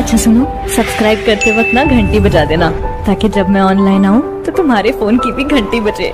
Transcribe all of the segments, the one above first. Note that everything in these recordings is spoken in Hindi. अच्छा सुनो, सब्सक्राइब करते वक्त ना घंटी बजा देना ताकि जब मैं ऑनलाइन आऊँ तो तुम्हारे फोन की भी घंटी बजे।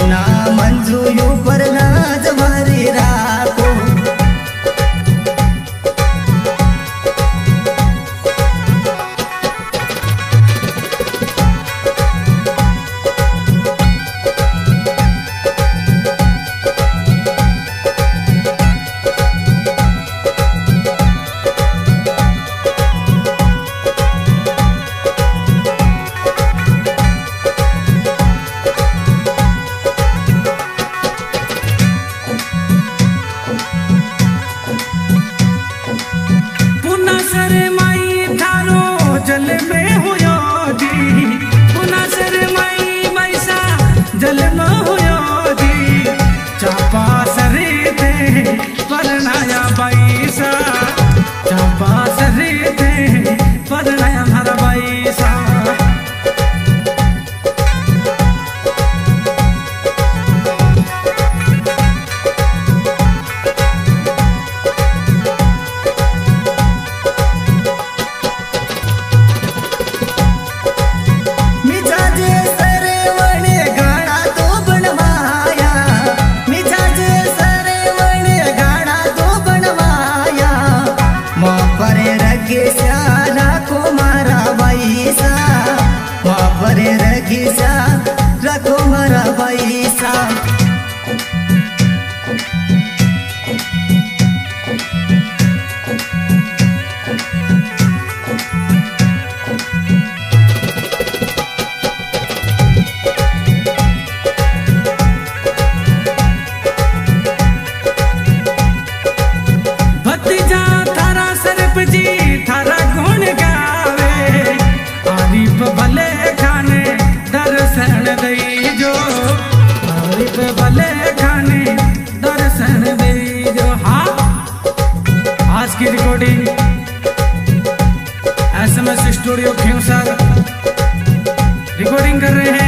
ना मंजू यू पर नाज मारी रातो रिकॉर्डिंग कर रहे हैं।